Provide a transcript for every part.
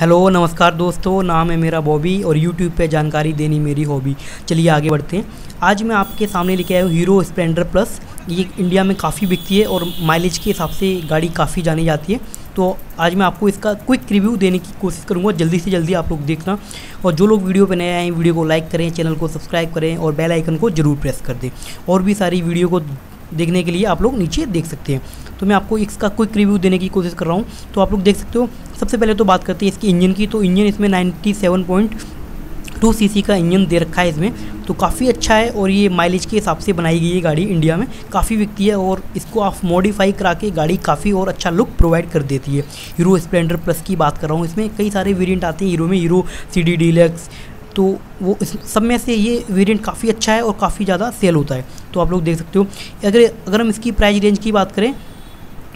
Hello नमस्कार दोस्तों, नाम है मेरा बॉबी और यूट्यूब पे जानकारी देनी मेरी हॉबी। चलिए आगे बढ़ते हैं। आज मैं आपके सामने लेके आया हूँ हीरो स्प्लेंडर प्लस। ये इंडिया में काफ़ी बिकती है और माइलेज के हिसाब से गाड़ी काफ़ी जानी जाती है। तो आज मैं आपको इसका क्विक रिव्यू देने की कोशिश करूँगा, जल्दी से जल्दी आप लोग देखना। और जो लोग वीडियो पर नए आए हैं, वीडियो को लाइक करें, चैनल को सब्सक्राइब करें और बेल आइकन को ज़रूर प्रेस कर दें। और भी सारी वीडियो को देखने के लिए आप लोग नीचे देख सकते हैं। तो मैं आपको इसका क्विक रिव्यू देने की कोशिश कर रहा हूं। तो आप लोग देख सकते हो, सबसे पहले तो बात करते हैं इसके इंजन की। तो इंजन इसमें 97.2 सीसी का इंजन दे रखा है इसमें, तो काफ़ी अच्छा है। और ये माइलेज के हिसाब से बनाई गई है गाड़ी, इंडिया में काफ़ी बिकती है और इसको आप मॉडिफाई करा के गाड़ी काफ़ी और अच्छा लुक प्रोवाइड कर देती है। हीरो स्प्लेंडर प्लस की बात कर रहा हूँ, इसमें कई सारे वेरिएंट आते हैं हीरो में, हीरो CD डीलक्स। तो वो इस सब में से ये वेरिएंट काफ़ी अच्छा है और काफ़ी ज़्यादा सेल होता है। तो आप लोग देख सकते हो। अगर हम इसकी प्राइस रेंज की बात करें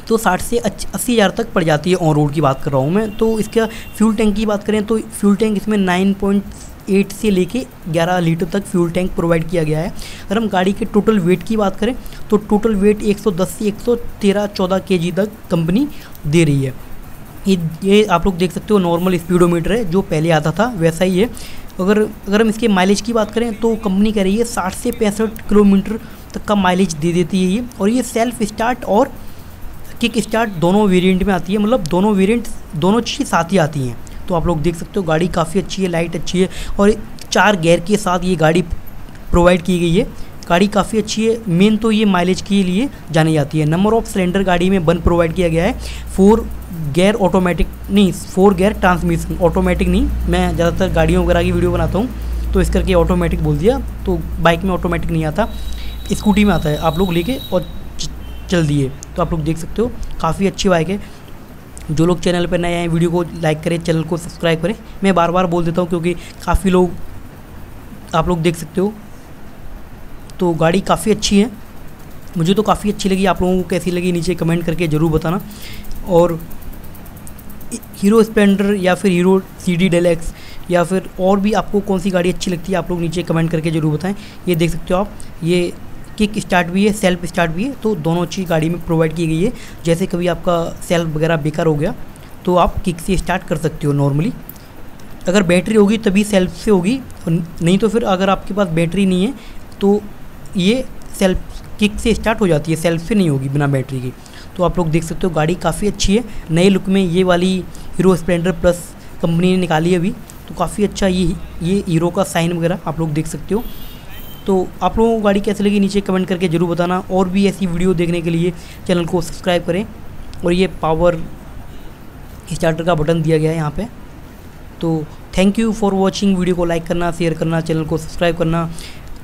तो 60 से 80 हज़ार तक पड़ जाती है, ऑन रोड की बात कर रहा हूँ मैं। तो इसका फ्यूल टैंक की बात करें तो फ्यूल टैंक इसमें 9.8 से लेके 11 लीटर तक फ्यूल टैंक प्रोवाइड किया गया है। अगर हम गाड़ी के टोटल वेट की बात करें तो टोटल वेट 110 से 113-114 kg तक कंपनी दे रही है। ये आप लोग देख सकते हो नॉर्मल स्पीडोमीटर है, जो पहले आता था वैसा ही है। अगर हम इसके माइलेज की बात करें तो कंपनी कह रही है 60 से 65 किलोमीटर तक का माइलेज दे देती है ये। और ये सेल्फ स्टार्ट और किक स्टार्ट दोनों वेरिएंट में आती है, मतलब दोनों चीज़ साथ ही आती हैं। तो आप लोग देख सकते हो गाड़ी काफ़ी अच्छी है, लाइट अच्छी है और 4 गियर के साथ ये गाड़ी प्रोवाइड की गई है। गाड़ी काफ़ी अच्छी है। मेन तो ये माइलेज के लिए जानी जाती है। नंबर ऑफ सिलेंडर गाड़ी में 1 प्रोवाइड किया गया है। 4 गियर ट्रांसमिशन, ऑटोमेटिक नहीं, मैं ज़्यादातर गाड़ियों वगैरह की वीडियो बनाता हूँ तो इस करके ऑटोमेटिक बोल दिया। तो बाइक में ऑटोमेटिक नहीं आता, स्कूटी में आता है। आप लोग लेके और चल दिए। तो आप लोग देख सकते हो काफ़ी अच्छी बाइक है। जो लोग चैनल पर नए आए, वीडियो को लाइक करें, चैनल को सब्सक्राइब करें। मैं बार बार बोल देता हूँ क्योंकि काफ़ी लोग, आप लोग देख सकते हो। तो गाड़ी काफ़ी अच्छी है, मुझे तो काफ़ी अच्छी लगी। आप लोगों को कैसी लगी नीचे कमेंट करके ज़रूर बताना। और हीरो स्प्लेंडर या फिर हीरो CD डेलक्स या फिर और भी आपको कौन सी गाड़ी अच्छी लगती है, आप लोग नीचे कमेंट करके ज़रूर बताएं। ये देख सकते हो आप, ये किक स्टार्ट भी है, सेल्फ स्टार्ट भी है। तो दोनों चीज़ गाड़ी में प्रोवाइड की गई है। जैसे कभी आपका सेल्फ वगैरह बेकार हो गया तो आप किक से स्टार्ट कर सकते हो नॉर्मली। अगर बैटरी होगी तभी सेल्फ से होगी, नहीं तो फिर अगर आपके पास बैटरी नहीं है तो ये सेल्फ किक से स्टार्ट हो जाती है, सेल्फ से नहीं होगी बिना बैटरी की। तो आप लोग देख सकते हो गाड़ी काफ़ी अच्छी है। नए लुक में ये वाली हीरो स्प्लेंडर प्लस कंपनी ने निकाली है अभी, तो काफ़ी अच्छा। ये हीरो का साइन वगैरह आप लोग देख सकते हो। तो आप लोगों को गाड़ी कैसी लगी नीचे कमेंट करके ज़रूर बताना। और भी ऐसी वीडियो देखने के लिए चैनल को सब्सक्राइब करें। और ये पावर स्टार्टर का बटन दिया गया है यहाँ पर। तो thank you for watching. Video को लाइक करना, शेयर करना, चैनल को सब्सक्राइब करना।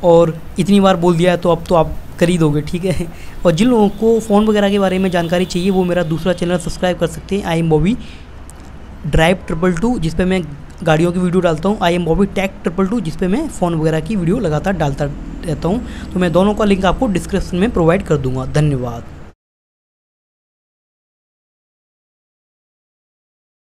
और इतनी बार बोल दिया है तो अब तो आप कर ही दोगे, ठीक है। और जिन लोगों को फ़ोन वगैरह के बारे में जानकारी चाहिए वो मेरा दूसरा चैनल सब्सक्राइब कर सकते हैं, I M Bobby Drive 222, जिस पे मैं गाड़ियों की वीडियो डालता हूँ। I M Bobby Tech 222, जिस पे मैं फ़ोन वगैरह की वीडियो लगातार डालता रहता हूँ। तो मैं दोनों का लिंक आपको डिस्क्रिप्शन में प्रोवाइड कर दूँगा। धन्यवाद।